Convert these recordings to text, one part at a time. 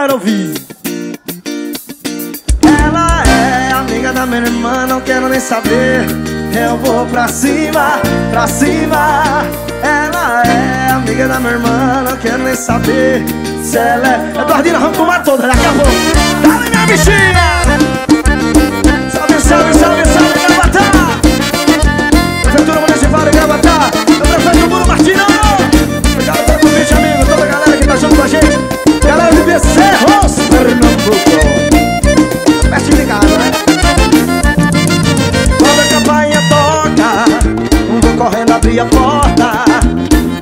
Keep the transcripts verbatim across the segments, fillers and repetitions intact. quero ouvir. Ela é amiga da minha irmã, não quero nem saber. Eu vou pra cima, pra cima. Ela é amiga da minha irmã, não quero nem saber. Se ela é... Eduardina, vamos tomar toda, daqui a pouco. Dá-lhe minha bexiga. Salve, salve, salve, salve, Gravatá. Prefeitura Municipal de Gravatá, eu prefeito Bruno Martino. Obrigado pelo convite, amigo, toda a galera que tá junto com a gente. Galera de Becerros, Pernambuco. Peste ligado, né? Quando a campainha toca, vou correndo abrir a porta.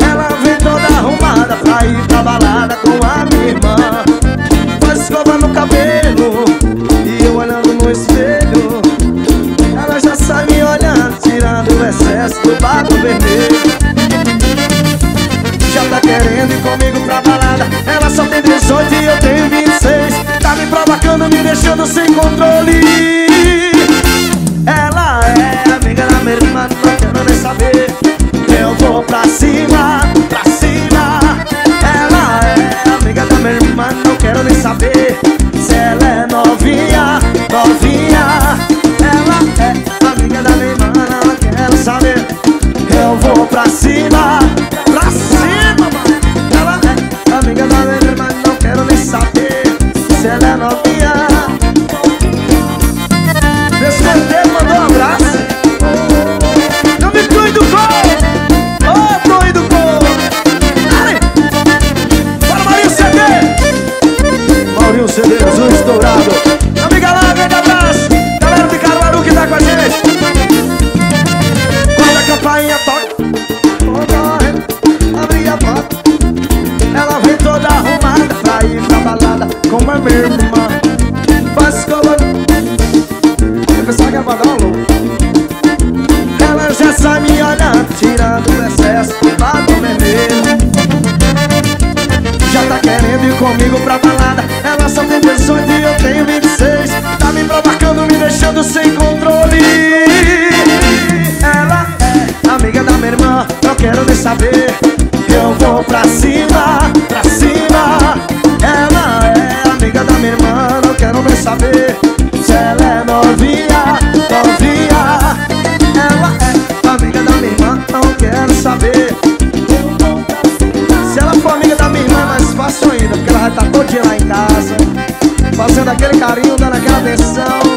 Ela vem toda arrumada pra ir pra balada com a minha irmã. Faz escova no cabelo e eu olhando no espelho. Ela já sai me olhando, tirando o excesso do bato vermelho. Já tá querendo ir comigo pra balada. Ela só tem dezoito e eu tenho vinte e seis. Tá me provocando, me deixando sem controle. Ela é amiga da minha irmã, não quero nem saber. Eu vou pra cima, pra cima. Ela é amiga da minha irmã, não quero nem saber. Se ela é novinha, novinha. Ela é amiga da minha irmã, não quero saber. Eu vou pra cima, pra cima, mano. Ela é amiga da minha irmã, não quero nem saber. Se ela é novinha. Nesse tempo mandou um abraço. Não me cuide do gol. Ô, doido do gol. Bora, Maurinho C D. Maurinho C D, Jesus Dourado. Amiga lá, grande abraço. Galera de Caruaru que tá com a gente. Quando a campainha toca, abri a porta. Ela vem toda arrumada pra ir pra balada com a minha irmã. Faz escova. Eu pensava que ia mandar um louco. Ela já sai me olhando, tirando o excesso do lado vermelho. Já tá querendo ir comigo pra balada. Ela só tem dezoito e eu tenho vinte e seis. Tá me provocando, me deixando sem controle. Ela é amiga da minha irmã, não quero nem saber. Eu vou pra cima, pra cima. Ela é amiga da minha irmã, não quero nem saber. Se ela é novinha, novinha. Ela é amiga da minha irmã, não quero saber. Se ela for amiga da minha irmã, mais fácil ainda, porque ela já tá todinha lá em casa, fazendo aquele carinho, dando aquela atenção.